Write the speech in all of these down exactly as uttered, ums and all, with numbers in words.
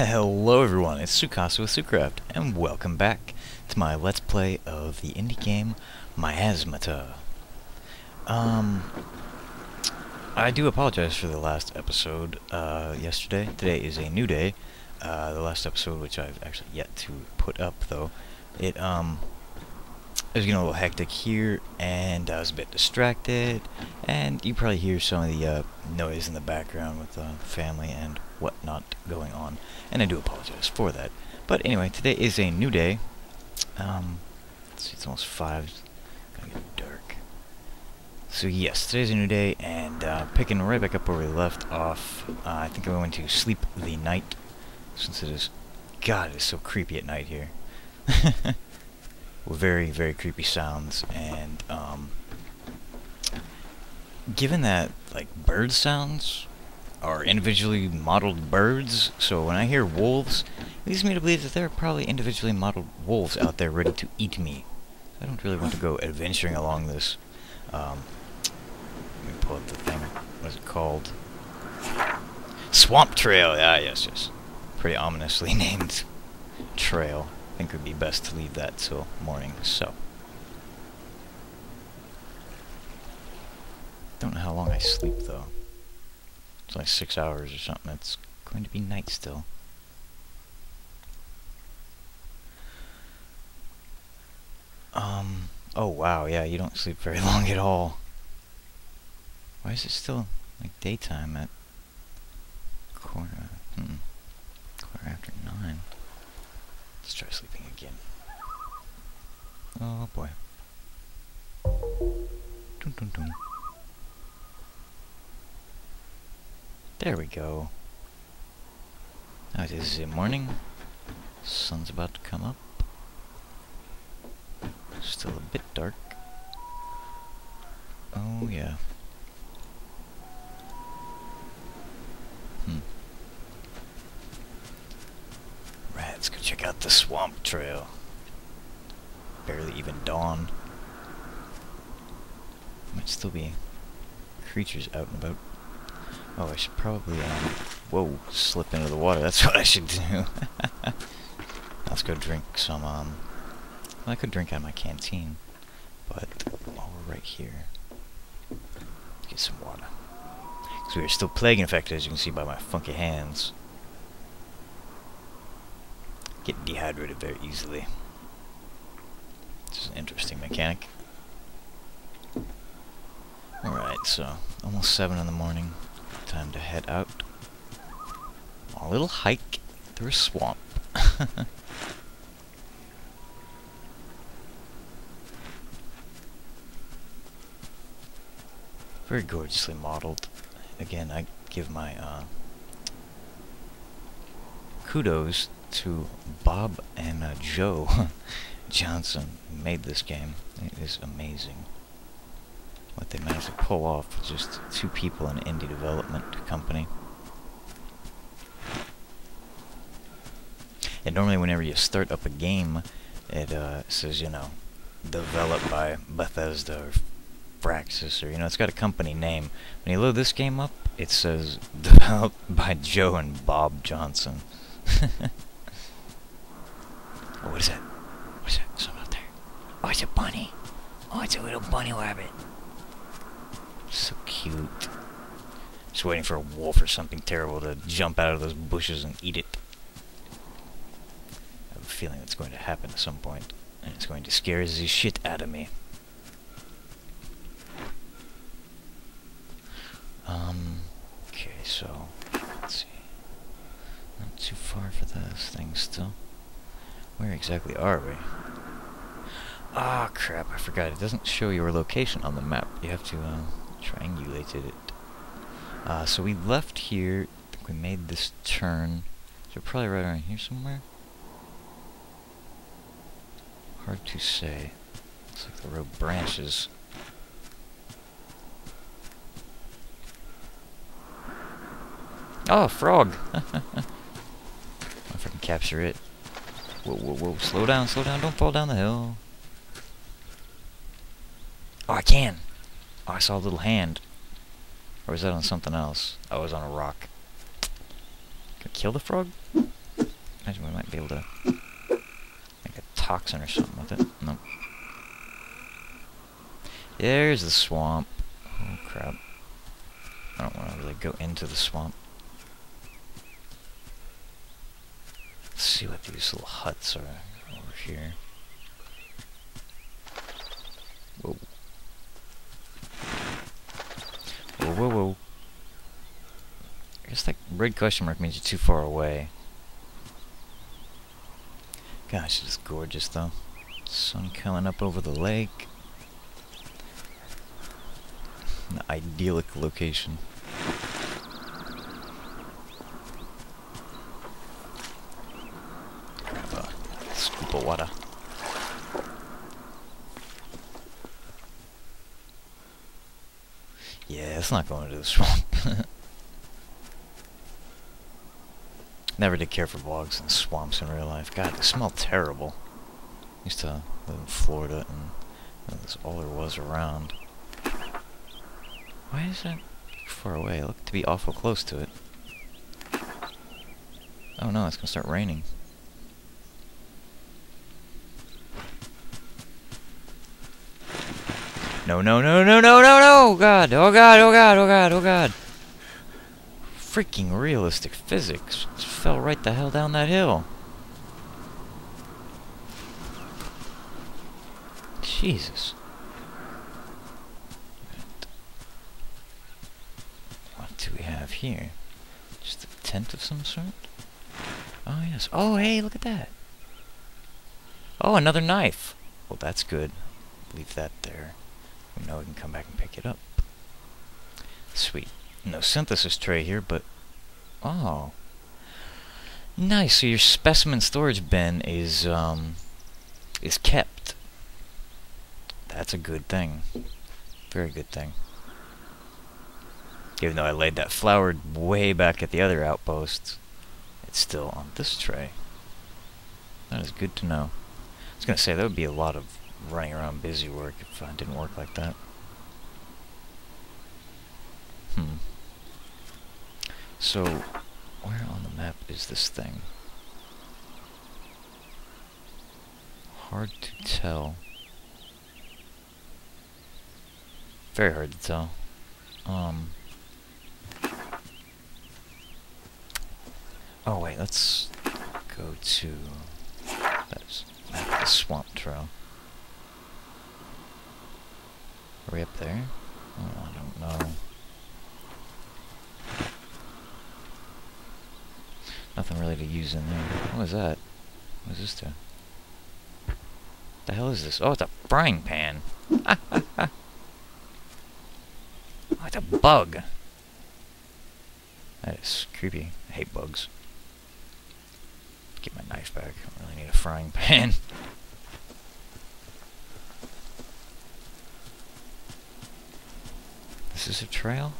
Hello everyone, it's Tsukasa with TzuCraft, and welcome back to my Let's Play of the indie game Miasmata. Um, I do apologize for the last episode uh, yesterday. Today is a new day. Uh, the last episode, which I've actually yet to put up, though, it um, it was getting a little hectic here, and I was a bit distracted, and you probably hear some of the uh, noise in the background with the uh, family and whatnot going on, and I do apologize for that. But anyway, today is a new day. Um, let's see, it's almost five. It's gonna get dark. So yes, today's a new day, and uh, picking right back up where we left off. Uh, I think I went to sleep the night, since it is. God, it's so creepy at night here. Very, very creepy sounds, and um, given that like bird sounds are individually modeled birds, so when I hear wolves, it leads me to believe that there are probably individually modeled wolves out there ready to eat me. I don't really want to go adventuring along this. Um, let me pull up the thing. What is it called? Swamp Trail! Ah, yes, yes. Pretty ominously named trail. I think it would be best to leave that till morning, so. Don't know how long I sleep, though. It's like six hours or something. It's going to be night still. Um. Oh wow. Yeah, you don't sleep very long at all. Why is it still like daytime at quarter? Hmm. Quarter after nine. Let's try sleeping again. Oh boy. Dun dun dun. There we go. Now it is morning. Sun's about to come up. Still a bit dark. Oh yeah. Hmm. Right, let's go check out the Swamp Trail. Barely even dawn. Might still be creatures out and about. Oh, I should probably, um, whoa, slip into the water. That's what I should do. Let's go drink some, um, well, I could drink out of my canteen, but while we're right here, let's get some water. Because we are still plague infected, as you can see by my funky hands. Get dehydrated very easily. This is an interesting mechanic. Alright, so, almost seven in the morning. Time to head out on a little hike through a swamp. Very gorgeously modeled. Again, I give my uh, kudos to Bob and uh, Joe Johnson, who made this game. It is amazing what they managed to pull off with just two people in an indie development company. And normally whenever you start up a game, it uh, says, you know, developed by Bethesda or Praxis, or, you know, it's got a company name. When you load this game up, it says developed by Joe and Bob Johnson. Oh, what is that? What is that? Something out there. Oh, it's a bunny. Oh, it's a little bunny rabbit. So cute. Just waiting for a wolf or something terrible to jump out of those bushes and eat it. I have a feeling it's going to happen at some point, and it's going to scare the shit out of me. Um, okay, so, let's see. Not too far for this thing still. Where exactly are we? Ah, crap, I forgot. It doesn't show your location on the map. You have to, uh... triangulated it. Uh, so we left here. I think we made this turn. So probably right around here somewhere. Hard to say. Looks like the road branches. Oh, frog! If I can capture it. Whoa, whoa, whoa! Slow down, slow down! Don't fall down the hill. Oh, I can. Oh, I saw a little hand. Or was that on something else? Oh, I was on a rock. Can I kill the frog? Imagine we might be able to make a toxin or something with it. No. Nope. There's the swamp. Oh crap. I don't want to really go into the swamp. Let's see what these little huts are over here. Whoa. Whoa, whoa, whoa. I guess that red question mark means you're too far away. Gosh, it is gorgeous though. Sun coming up over the lake. An idyllic location. Grab a scoop of water. Yeah, it's not going into the swamp. Never did care for bogs and swamps in real life. God, they smell terrible. Used to live in Florida and that was all there was around. Why is that far away? It looked to be awful close to it. Oh no, it's gonna start raining. No, no, no, no, no, no, no! God, oh god, oh god, oh god, oh god! Freaking realistic physics. Just fell right the hell down that hill. Jesus. Here. Just a tent of some sort? Oh, yes. Oh, hey, look at that. Oh, another knife. Well, that's good. Leave that there. We know we can come back and pick it up. Sweet. No synthesis tray here, but... Oh. Nice. So your specimen storage bin is, um... is kept. That's a good thing. Very good thing. Even though I laid that flower way back at the other outpost, it's still on this tray. That is good to know. I was going to say, that would be a lot of running around busy work if I didn't work like that. Hmm. So, where on the map is this thing? Hard to tell. Very hard to tell. Um... Oh wait, let's go to that's the swamp trail. Are we up there? Oh, I don't know. Nothing really to use in there. What was that? What is this to? What the hell is this? Oh, it's a frying pan. Oh, it's a bug. That is creepy. I hate bugs. Get my knife back. I don't really need a frying pan. This is a trail?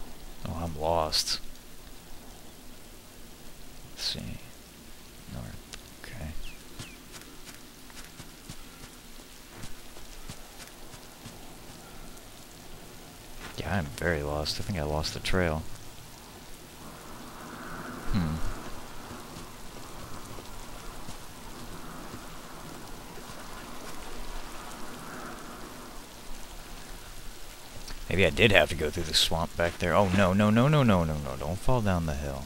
Oh, I'm lost. Let's see. North. Okay. Yeah, I'm very lost. I think I lost the trail. Hmm. Maybe I did have to go through the swamp back there. Oh, no, no, no, no, no, no, no. Don't fall down the hill.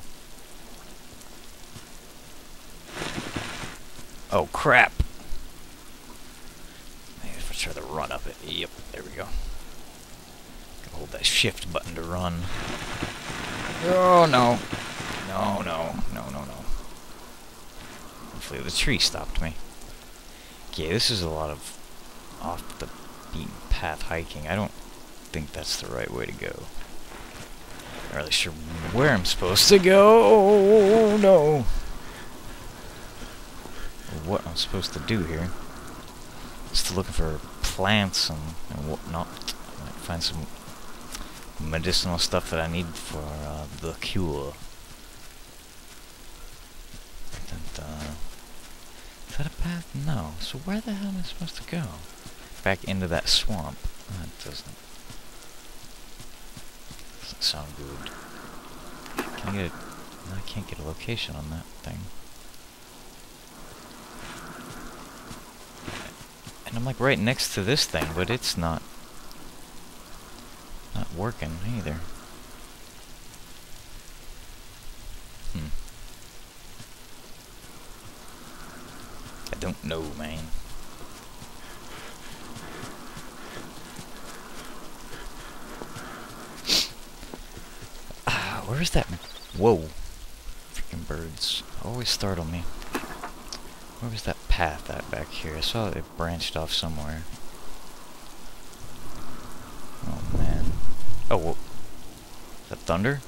Oh, crap. Maybe if I try to run up it. Yep, there we go. Hold that shift button to run. Oh, no. No, no, no, no, no. Hopefully the tree stopped me. Okay, this is a lot of off the beaten path hiking. I don't think that's the right way to go. Not really sure where I'm supposed to go. Oh, no. What I'm supposed to do here. Still looking for plants and, and whatnot. I might find some medicinal stuff that I need for uh, the cure. Uh, is that a path? No. So where the hell am I supposed to go? Back into that swamp. That oh, doesn't... Doesn't sound good. Can I get a... I can't get a location on that thing. I'm like right next to this thing, but it's not not working either. Hmm. I don't know, man. Ah, where is that? Whoa. Freaking birds. Always startle me. Where was that path at back here? I saw it branched off somewhere. Oh man. Oh, whoa. Is that thunder?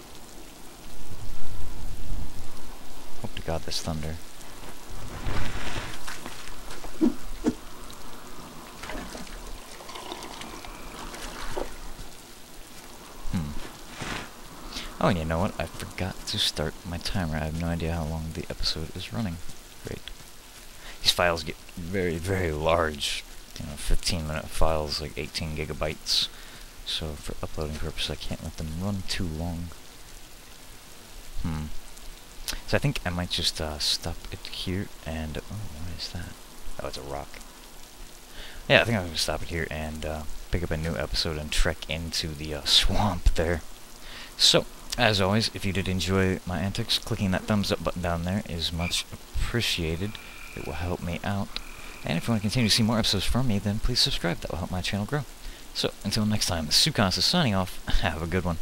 Hope to God that's thunder. Hmm. Oh, and you know what? I forgot to start my timer. I have no idea how long the episode is running. Great. These files get very, very large, you know, fifteen minute files, like eighteen gigabytes, so for uploading purposes I can't let them run too long. Hmm. So I think I might just uh, stop it here and, oh, what is that? Oh, it's a rock. Yeah, I think I'm going to stop it here and uh, pick up a new episode and trek into the uh, swamp there. So, as always, if you did enjoy my antics, clicking that thumbs up button down there is much appreciated. It will help me out. And if you want to continue to see more episodes from me, then please subscribe. That will help my channel grow. So, until next time, TzuCasa signing off. Have a good one.